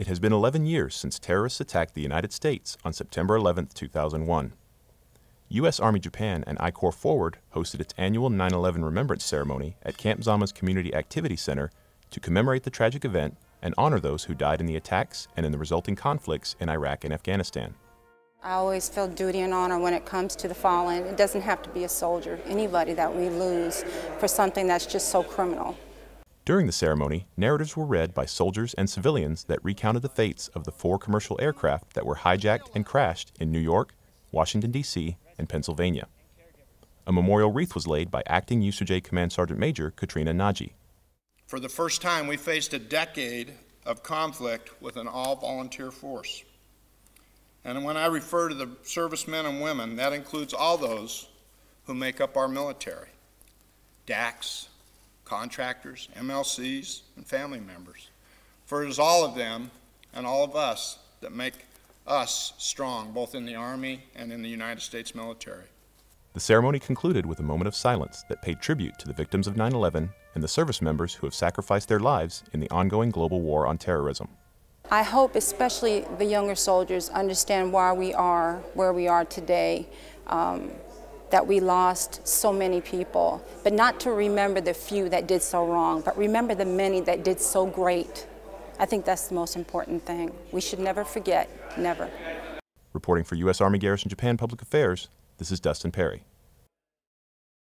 It has been 11 years since terrorists attacked the United States on September 11, 2001. U.S. Army Japan and I Corps Forward hosted its annual 9/11 Remembrance Ceremony at Camp Zama's Community Activity Center to commemorate the tragic event and honor those who died in the attacks and in the resulting conflicts in Iraq and Afghanistan. I always feel duty and honor when it comes to the fallen. It doesn't have to be a soldier, anybody that we lose for something that's just so criminal. During the ceremony, narratives were read by soldiers and civilians that recounted the fates of the 4 commercial aircraft that were hijacked and crashed in New York, Washington, D.C., and Pennsylvania. A memorial wreath was laid by acting USAJ Command Sergeant Major Katrina Naji. For the first time, we faced a decade of conflict with an all-volunteer force. And when I refer to the servicemen and women, that includes all those who make up our military: DACs, contractors, MLCs, and family members. For it is all of them and all of us that make us strong, both in the Army and in the United States military. The ceremony concluded with a moment of silence that paid tribute to the victims of 9/11 and the service members who have sacrificed their lives in the ongoing global war on terrorism. I hope especially the younger soldiers understand why we are where we are today, that we lost so many people, but not to remember the few that did so wrong, but remember the many that did so great. I think that's the most important thing. We should never forget, never. Reporting for U.S. Army Garrison Japan Public Affairs, this is Dustin Perry.